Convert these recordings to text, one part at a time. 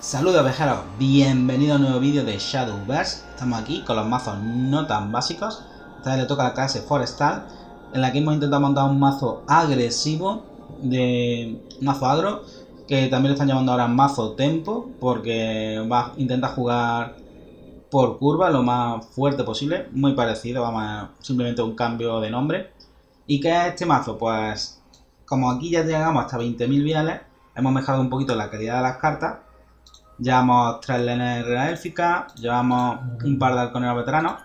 Saludos viajeros, bienvenido a un nuevo vídeo de Shadowverse. Estamos aquí con los mazos no tan básicos. Esta vez le toca la clase forestal, en la que hemos intentado montar un mazo agresivo, de mazo agro, que también le están llamando ahora mazo tempo, porque va a intentar jugar por curva lo más fuerte posible. Muy parecido, vamos a simplemente un cambio de nombre. ¿Y qué es este mazo? Pues como aquí ya llegamos hasta 20.000 viales, hemos mejorado un poquito la calidad de las cartas. Llevamos 3 lenes de herrera élfica, llevamos un par de halconeros veteranos,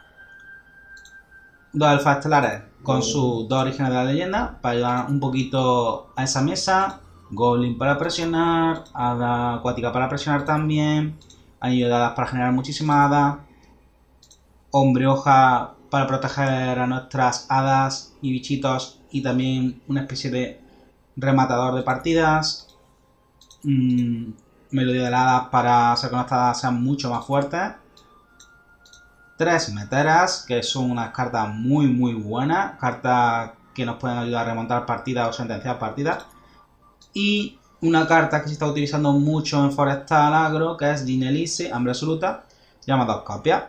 2 elfas estelares con sus 2 orígenes de la leyenda para ayudar un poquito a esa mesa, goblin para presionar, hada acuática para presionar también, anillo de hadas para generar muchísimas hadas, hombre hoja para proteger a nuestras hadas y bichitos y también una especie de rematador de partidas. Melodía de hadas para hacer que nuestras hadas sean mucho más fuertes. 3 meteras, que son unas cartas muy buenas, cartas que nos pueden ayudar a remontar partidas o sentenciar partidas. Y una carta que se está utilizando mucho en forestal agro, que es Ginelise Hambre Absoluta. Llevamos 2 copias.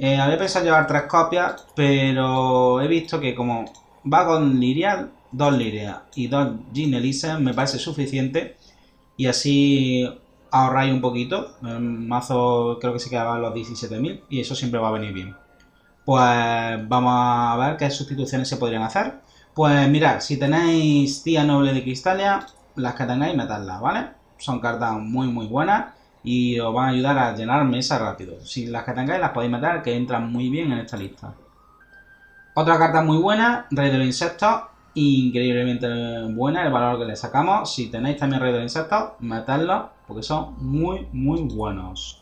Había pensado llevar 3 copias, pero he visto que como va con Lirial, 2 Lirial y 2 Ginelise me parece suficiente. Y así ahorráis un poquito. El mazo creo que se quedaba en los 17.000 y eso siempre va a venir bien. Pues vamos a ver qué sustituciones se podrían hacer. Pues mirad, si tenéis Tía Noble de Cristalia, las que tengáis, metadlas, ¿vale? Son cartas muy buenas y os van a ayudar a llenar mesa rápido. Si las que tengáis las podéis meter, que entran muy bien en esta lista. Otra carta muy buena, Rey de los Insectos. Increíblemente buena el valor que le sacamos. Si tenéis también Rey de los Insectos, matadlos porque son muy buenos.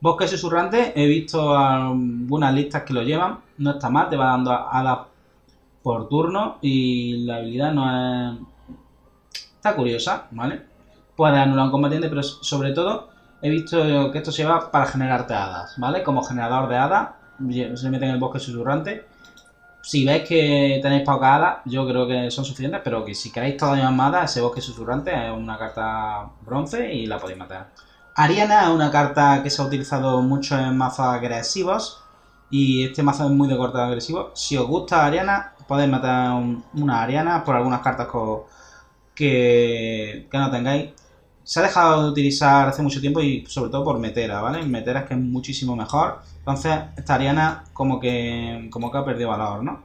Bosque Susurrante, he visto algunas listas que lo llevan, no está mal, te va dando hadas por turno y la habilidad no es... está curiosa, ¿vale? Puedes anular a un combatiente, pero sobre todo he visto que esto se lleva para generarte hadas, ¿vale? Como generador de hadas, se mete en el Bosque Susurrante. Si veis que tenéis pocas hadas, yo creo que son suficientes, pero que si queréis todavía más hadas, ese Bosque Susurrante es una carta bronce y la podéis matar. Ariana es una carta que se ha utilizado mucho en mazos agresivos y este mazo es muy de corte agresivo. Si os gusta Ariana, podéis matar una Ariana por algunas cartas que no tengáis. Se ha dejado de utilizar hace mucho tiempo y sobre todo por Metera, ¿vale? Metera es que es muchísimo mejor. Entonces esta Ariana como que ha perdido valor, ¿no?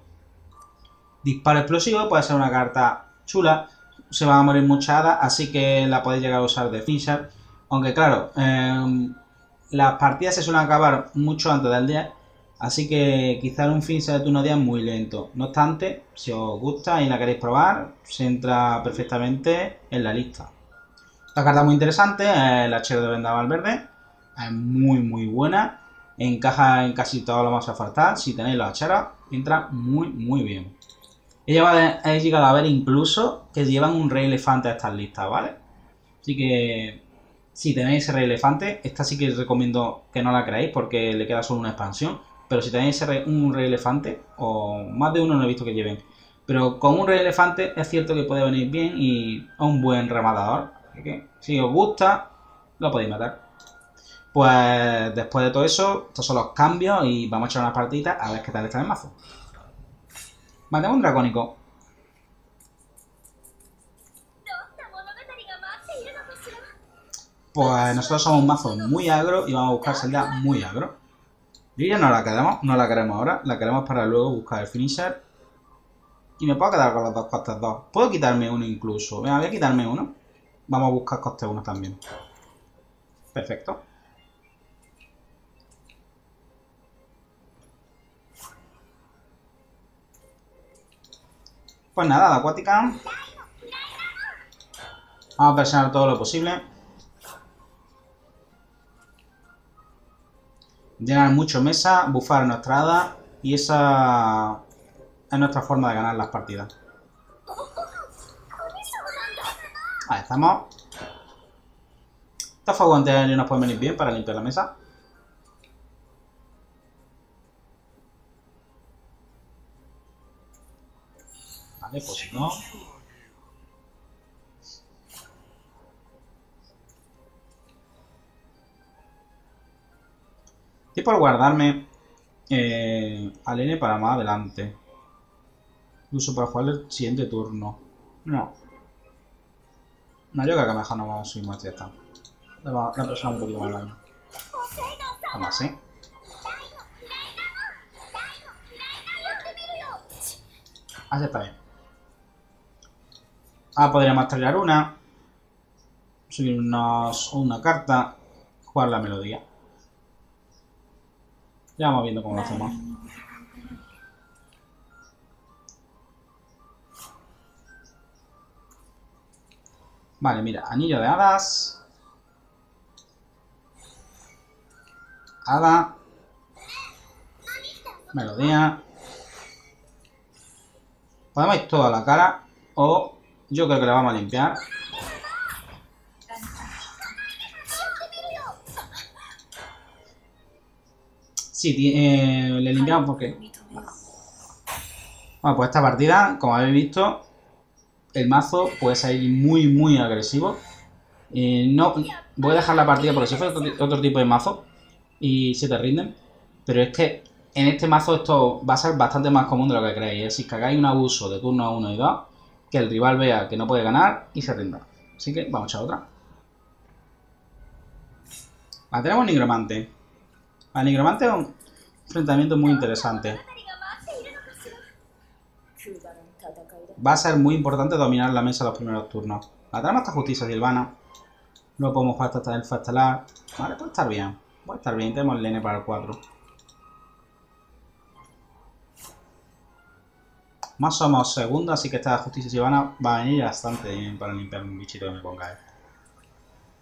Disparo explosivo puede ser una carta chula. Se van a morir muchas hadas, así que la podéis llegar a usar de finisher. Aunque claro, las partidas se suelen acabar mucho antes del 10. Así que quizás un finisher de turno 10 es muy lento. No obstante, si os gusta y la queréis probar, se entra perfectamente en la lista. Esta carta muy interesante, el Hachero de Vendaval Verde, es muy buena, encaja en casi todo lo más a faltar. Si tenéis los hacheros, entra muy bien. He llegado a ver incluso que llevan un Rey Elefante a estas listas, ¿vale? Así que si tenéis ese Rey Elefante, esta sí que os recomiendo que no la creáis porque le queda solo una expansión, pero si tenéis un Rey Elefante, o más de uno no he visto que lleven, pero con un Rey Elefante es cierto que puede venir bien y a un buen rematador. Okay. Si os gusta, lo podéis matar. Pues después de todo eso, estos son los cambios y vamos a echar unas partiditas a ver qué tal está el mazo. Matemos un dracónico. Pues nosotros somos un mazo muy agro y vamos a buscar salida muy agro. Yo ya no la queremos ahora, la queremos para luego buscar el finisher. Y me puedo quedar con los dos costes 2. Puedo quitarme uno incluso. Venga, voy a quitarme uno. Vamos a buscar coste 1 también. Perfecto. Pues nada, la acuática. Vamos a presionar todo lo posible. Llenar mucho mesa, bufar nuestra hada. Y esa es nuestra forma de ganar las partidas. Ahí estamos. Estos fuegos antiaéreos nos pueden venir bien para limpiar la mesa. Vale, pues no. Y por guardarme al N para más adelante. Incluso para jugar el siguiente turno. No. No, yo creo que mejor no vamos a subir más ya está. Le va a presionar un poquito más el daño. Vamos así. Así está bien. Ah, podríamos traer una. Subirnos una carta. Jugar la melodía. Ya vamos viendo cómo lo hacemos. Vale, mira, anillo de hadas. Hada. Melodía. Podemos ir toda la cara. O yo creo que la vamos a limpiar. Sí, le limpiamos porque... Bueno, pues esta partida, como habéis visto, el mazo puede salir muy, muy agresivo. No, voy a dejar la partida porque si fuera otro tipo de mazo y se te rinden. Pero es que en este mazo esto va a ser bastante más común de lo que creéis. Es decir, que hagáis un abuso de turno 1 y 2, que el rival vea que no puede ganar y se rinda. Así que vamos a echar otra. Ah, tenemos nigromante. El nigromante es un enfrentamiento muy interesante. Va a ser muy importante dominar la mesa los primeros turnos. La trama está justicia silvana. No podemos jugar hasta el fastelar. Vale, puede estar bien. Puede estar bien. Tenemos el N para el 4. Más somos segundos, así que esta justicia silvana va a venir bastante bien para limpiar un bichito que me ponga él.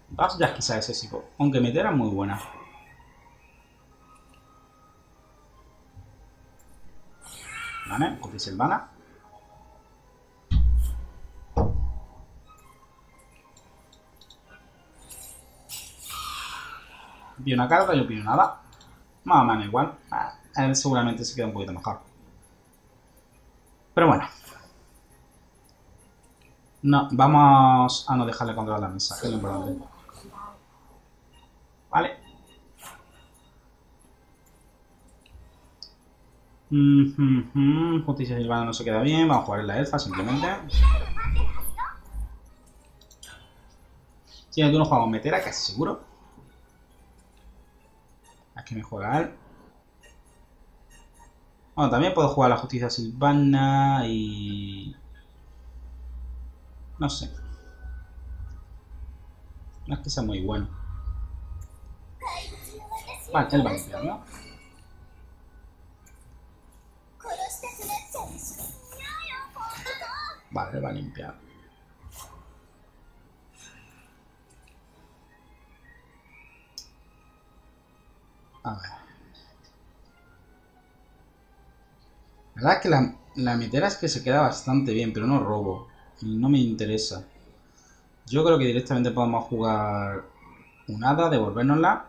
Vas ya quizás ese tipo. Aunque mi tera es muy buena. Vale, justicia silvana. Pido una carta, yo pido nada. Más o menos igual. A él seguramente se queda un poquito mejor. Pero bueno. No, vamos a no dejarle controlar la mesa, que es lo importante. Vale. Justicia silvana no se queda bien. Vamos a jugar en la elfa simplemente. Si no, tú no jugamos metera, casi seguro. Aquí me juega él. Bueno, también puedo jugar la justicia silvana y... No sé. No es que sea muy bueno. Vale, él va a limpiar, ¿no? Vale, él va a limpiar. A ver. La verdad es que la mitera es que se queda bastante bien, pero no robo. Y no me interesa. Yo creo que directamente podemos jugar un hada, devolvernosla.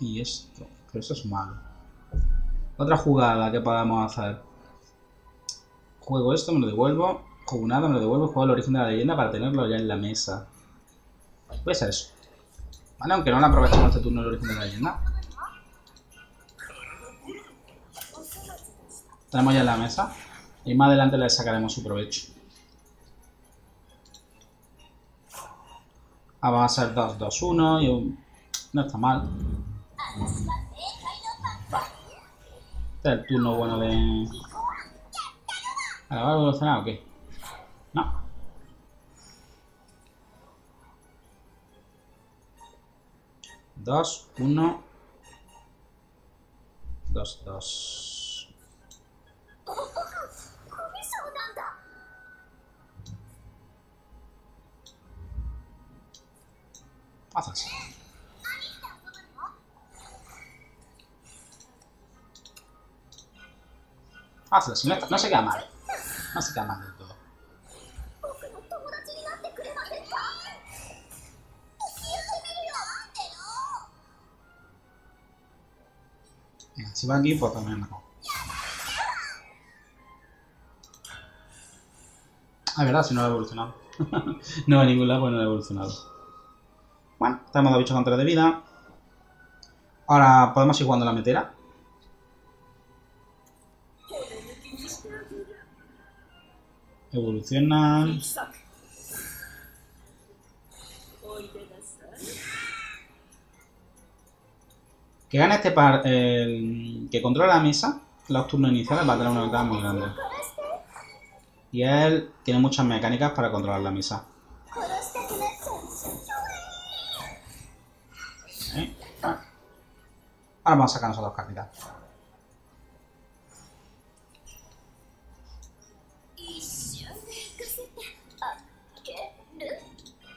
Y esto. Pero eso es malo. Otra jugada que podamos hacer. Juego esto, me lo devuelvo. Juego un hada, me lo devuelvo. Juego el origen de la leyenda para tenerlo ya en la mesa. Puede ser eso. Vale, aunque no la aprovechamos este turno el origen de la leyenda. Tenemos ya en la mesa y más adelante le sacaremos su provecho. Ahora va a ser 2-2-1 y no está mal. Este es el turno bueno de... ¿Ahora va a evolucionar o qué? No. Dos, uno... Dos, dos... Haces. Haces, no se queda mal. No se queda mal del todo. Si va aquí, pues también mejor. Ah, verdad, si no lo he evolucionado. No a ningún lado, pues no lo he evolucionado. Bueno, tenemos 2 bichos con 3 de vida. Ahora podemos ir jugando la metera. Evolucionan. Que gane este par. El que controla la mesa, los turnos iniciales, va a tener una ventaja muy grande. Y él tiene muchas mecánicas para controlar la mesa. ¿Eh? Ah. Ahora vamos a sacarnos a dos cartitas.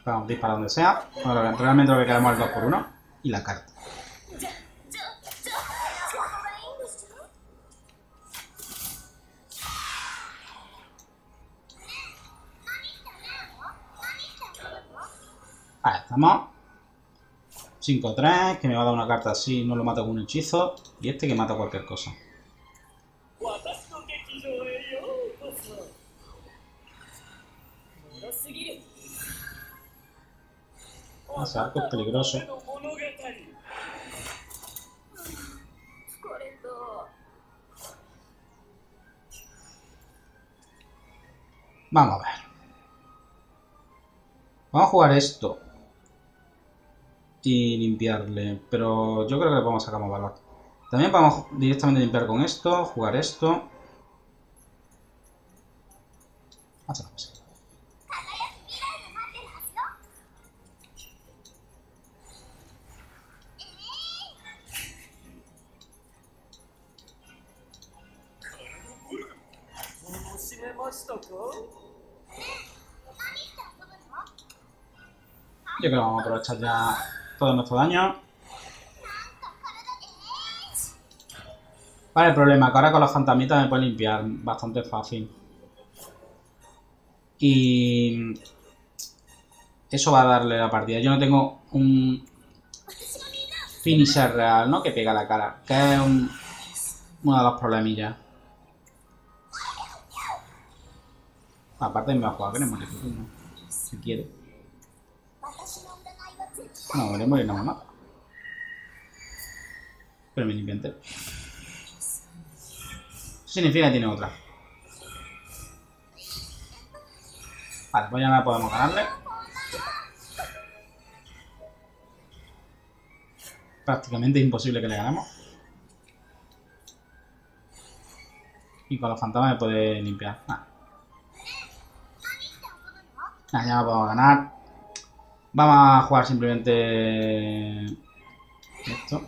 Vamos, dispara donde sea. Ahora realmente lo que queremos es el 2x1 y la carta. Ahí estamos. 5-3, que me va a dar una carta así, no lo mato con un hechizo. Y este que mata cualquier cosa. Ese arco es peligroso. Vamos a ver. Vamos a jugar esto. Y limpiarle. Pero yo creo que le podemos sacar más valor. También vamos directamente a limpiar con esto. Jugar esto. Vamos a ver. Yo creo que vamos a aprovechar ya todo nuestro daño. Vale, el problema es que ahora con los fantasmitas me puedo limpiar bastante fácil. Y eso va a darle la partida. Yo no tengo un finisher real, ¿no? Que pega la cara. Que es uno de los problemillas. Aparte me va a jugar, que no es muy difícil, ¿no? Si quiere. No, voy a morir, no me mata. Pero me limpia entero. Significa que tiene otra. Vale, pues ya no podemos ganarle. Prácticamente es imposible que le ganemos. Y con los fantasmas me puede limpiar. Nada. Nada, ya no podemos ganar. Vamos a jugar simplemente esto.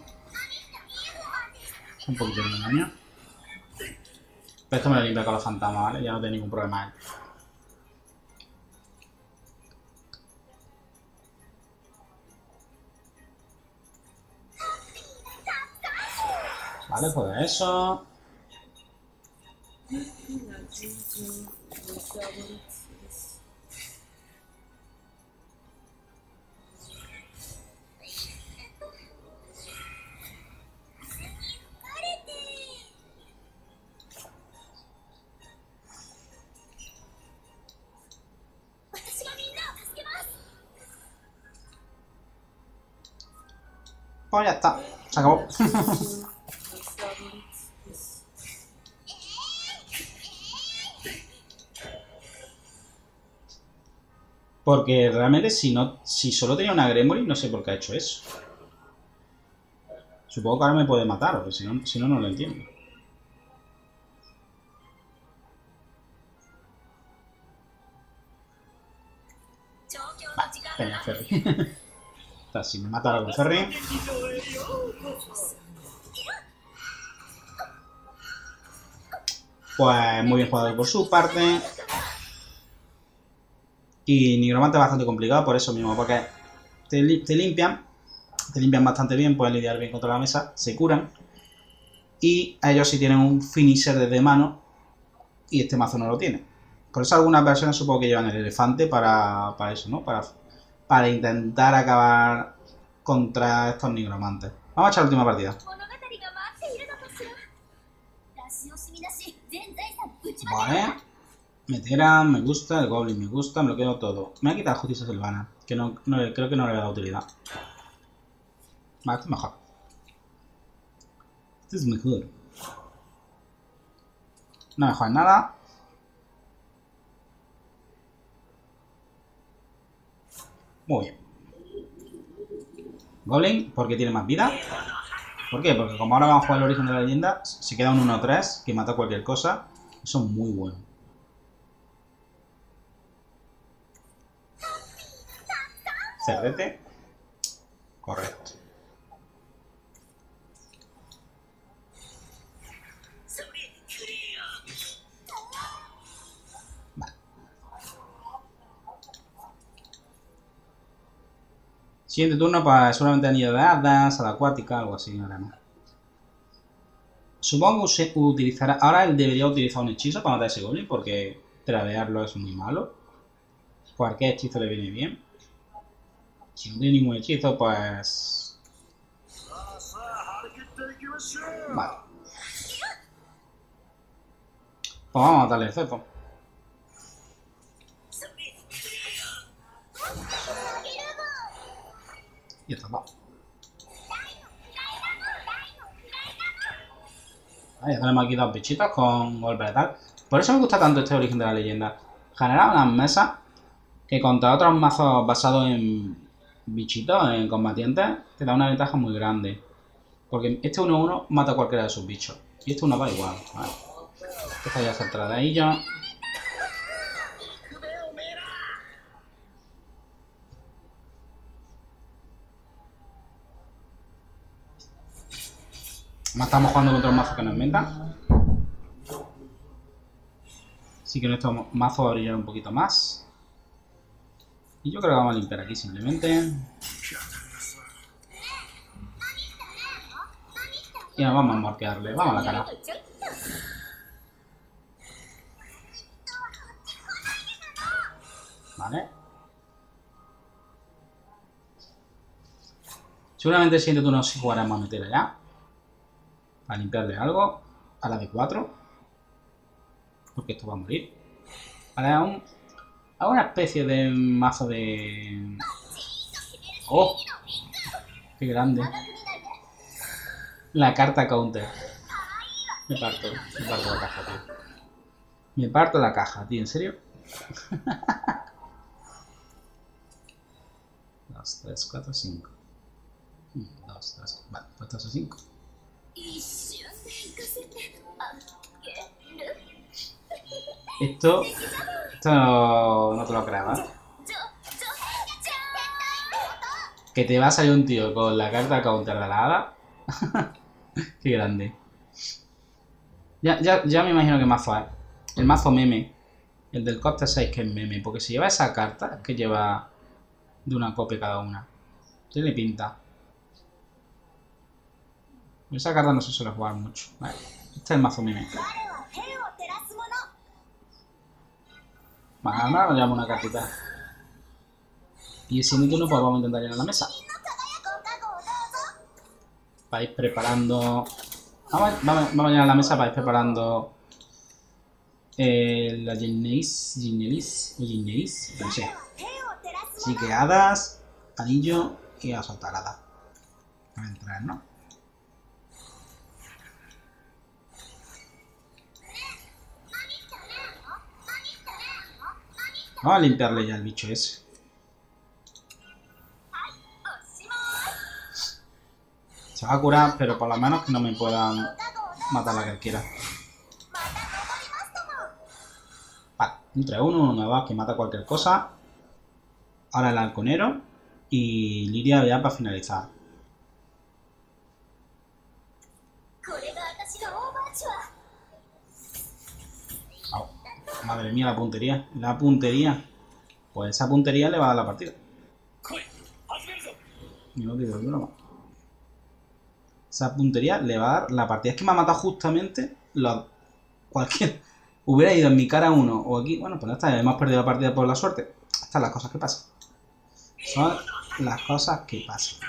Un poquito de daño. Pero esto me lo limpia con los fantasmas, ¿vale? Ya no tiene ningún problema ahí. Vale, pues eso. Pues ya está, se acabó. Porque realmente si solo tenía una Gremlin, no sé por qué ha hecho eso. Supongo que ahora me puede matar, porque si no, no lo entiendo. Va, venga, Ferry. Si me mata algo Ferry. Pues muy bien jugado por su parte. Y nigromante es bastante complicado por eso mismo, porque te limpian bastante bien, pueden lidiar bien contra la mesa, se curan. Y ellos sí tienen un finisher desde mano y este mazo no lo tiene. Por eso algunas versiones supongo que llevan el elefante para eso, ¿no? Para intentar acabar contra estos nigromantes. Vamos a echar la última partida. Vale. Metera, me gusta, el goblin me gusta, me lo quedo todo. Me ha quitado justicia silvana, que no creo que no le da utilidad. Vale, esto es mejor. Este es mejor. No me juegan nada. Muy bien. Golem, porque tiene más vida. ¿Por qué? Porque como ahora vamos a jugar el origen de la leyenda, se queda un 1-3 que mata cualquier cosa. Eso es muy bueno. Cerdete. Correcto. Vale. Siguiente turno para seguramente anillo de hadas, hada acuática, algo así, ahora no. Supongo que se utilizará. Ahora él debería utilizar un hechizo para matar ese golem, porque tradearlo es muy malo. Cualquier hechizo le viene bien. Si no tiene ningún hechizo, pues. Vale. Pues vamos a matarle el cepo. Y está mal. Ya tenemos aquí dos bichitos con golpe de tal. Por eso me gusta tanto este origen de la leyenda. Genera unas mesas que contra otros mazos basados en bichitos, en combatientes, te da una ventaja muy grande. Porque este 1-1 mata a cualquiera de sus bichos. Y este 1 va igual. Vale. Esta ya se entra de ello. Además estamos jugando contra un mazo que nos inventan. Así que nuestro mazo va a brillar un poquito más. Y yo creo que vamos a limpiar aquí simplemente. Y ahora vamos a morquearle. Vamos a la cara. Vale. Seguramente el siguiente turno sí jugaremos a meter allá. A limpiarle algo, a la de 4, porque esto va a morir. Ahora a una especie de mazo de... ¡Oh! ¡Qué grande! La carta counter. Me parto la caja, tío. Me parto la caja, tío, ¿en serio? 2, 3, 4, 5. 2, 3, vale, pues 2 o 5. Esto no te lo creas, ¿eh? Que te va a salir un tío con la carta counter de la hada. Qué grande. Ya me imagino que mazo es. El mazo meme. El del coste 6 que es meme. Porque si lleva esa carta, es que lleva de una copia cada una. Tiene pinta. Esa carta no se suele jugar mucho. Vale. Este es el mazo meme. Vale, ahora le damos una cartita. Y el siguiente turno pues vamos a intentar llenar la mesa. Para ir preparando... Vamos a llenar la mesa para ir preparando... la Ginelise, no sé. Así que hadas, anillo y a soltar hadas. Para entrar, ¿no? Vamos a limpiarle ya el bicho ese. Se va a curar, pero por lo menos que no me puedan matar la que quiera. Vale, un 3-1, una 2 que mata cualquier cosa. Ahora el halconero y Lirial ya para finalizar. Madre mía, la puntería. La puntería. Pues esa puntería le va a dar la partida. No digo broma. Esa puntería le va a dar la partida. Es que me ha matado justamente cualquier. Hubiera ido en mi cara uno o aquí. Bueno, pues no está. Hemos perdido la partida por la suerte. Estas son las cosas que pasan. Son las cosas que pasan.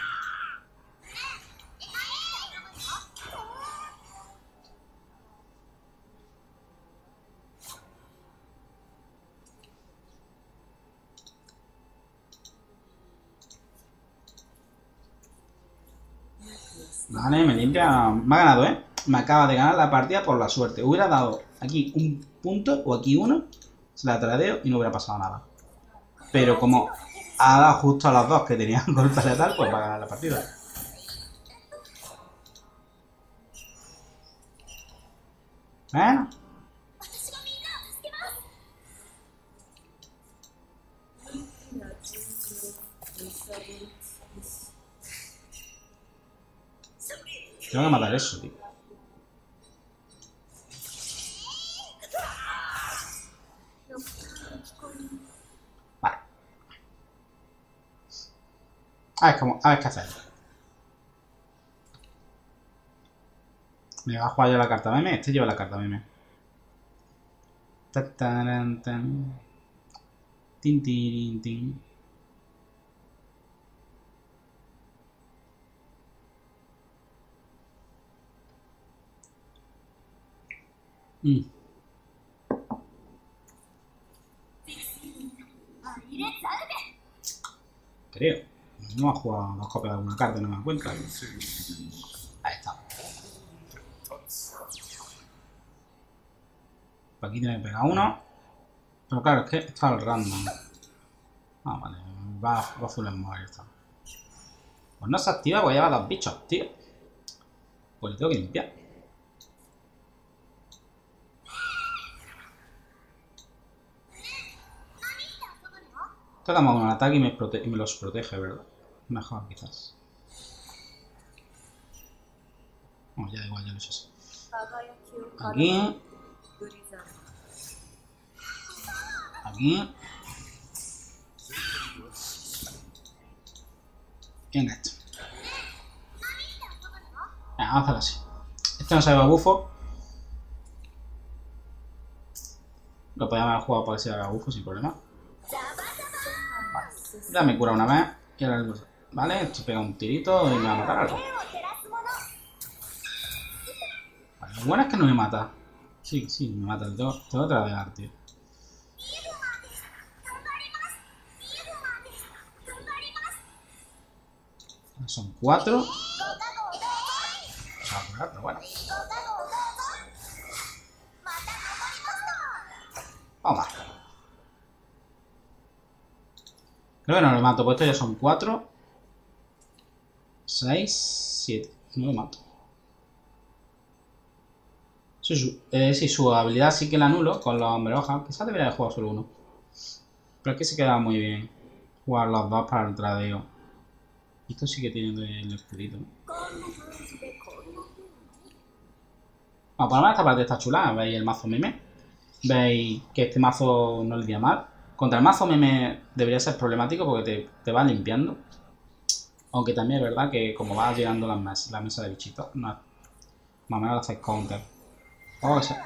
Vale, me limpia. Me ha ganado, ¿eh? me acaba de ganar la partida por la suerte. Hubiera dado aquí un punto o aquí uno, se la tradeo y no hubiera pasado nada. Pero como ha dado justo a las dos que tenían golpe letal, pues va a ganar la partida. Bueno. Tengo que matar eso, tío. Vale. A ver qué hacer. Me va a jugar yo la carta meme. Este lleva la carta meme. Tin, tin, tin. Creo. No ha jugado dos copias de una carta, no me da cuenta. Ahí está. Por aquí tiene que pegar uno. Pero claro, es que está al random. Ah, vale. Va a full en modo, ya está. Pues no se activa porque lleva dos bichos, tío. Pues le tengo que limpiar. Damos un ataque y me los protege, ¿verdad? Mejor, quizás. Bueno, ya da igual, ya lo sé. Aquí. Aquí. Y en esto. Venga, vamos a hacerlo así. Este no se haga bufo. Lo podíamos haber jugado para que se haga bufo sin problema. Ya me cura una vez y ahora el... Vale, esto pega un tirito y me va a matar algo. Vale, lo bueno es que no me mata. Sí, me mata. Tengo otra de arte, tío. Son 4. Vamos a curar, pero bueno. Vamos a ver. Creo que no lo mato, pues estos ya son 4, 6, 7. No lo mato. Si su habilidad sí que la anulo con los hombre hoja, quizás debería de jugar solo uno. Pero es que se queda muy bien jugar los dos para el tradeo. Esto sí que tiene el escudito. Bueno, por lo menos esta parte está chula. Veis el mazo meme. Veis que este mazo no le iría mal. Contra el mazo meme debería ser problemático porque te va limpiando. Aunque también es verdad que como va llegando la mesa de bichitos, no, más o menos lo haces counter.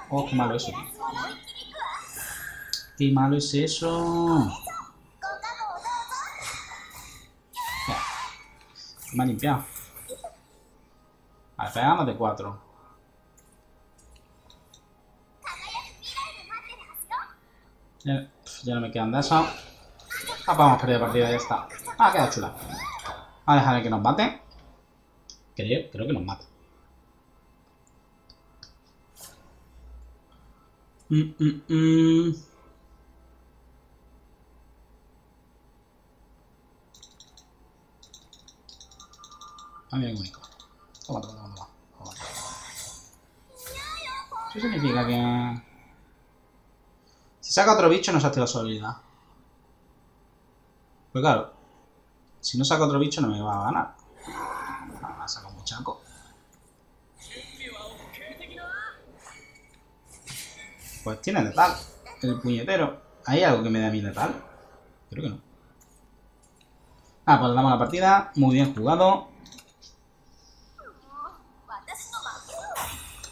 Oh, qué malo eso. Qué malo es eso. Me ha limpiado. Vale, pegamos de 4. Ya no me quedan de eso. Ah, vamos a perder la partida, ya está. Ah, queda chula. A dejar que nos mate. Creo que nos mata. Ah, mira, único. Toma. Eso significa que... Si saca otro bicho, no se activa su habilidad. Pues claro, si no saca otro bicho, no me va a ganar. Ah, saca un buchaco. Pues tiene letal. El puñetero. ¿Hay algo que me dé a mí letal? Creo que no. Ah, pues le damos la partida. Muy bien jugado.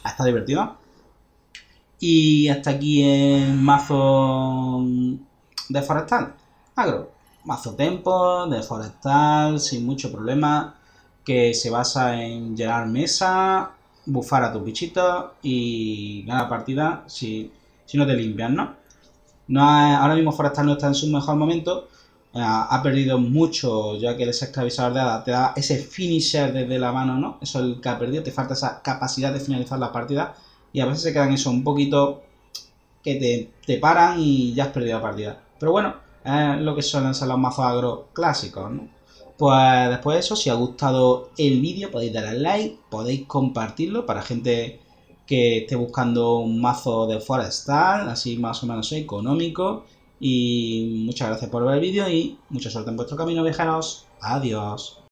Ah, está divertido. Y hasta aquí el mazo de forestal agro. Mazo tempo, de forestal, sin mucho problema, que se basa en llenar mesa, bufar a tus bichitos y ganar partida si no te limpias, ¿no? Ahora mismo forestal no está en su mejor momento, ha perdido mucho, ya que el esclavizador de hada te da ese finisher desde la mano, ¿no? Eso es el que ha perdido, te falta esa capacidad de finalizar las partidas y a veces se quedan eso un poquito que te paran y ya has perdido la partida. Pero bueno, es lo que suelen ser los mazos agro clásicos, ¿no? Pues después de eso, si os ha gustado el vídeo podéis darle al like, podéis compartirlo para gente que esté buscando un mazo de forestal, así más o menos económico. Y muchas gracias por ver el vídeo y mucha suerte en vuestro camino, viajeros. Adiós.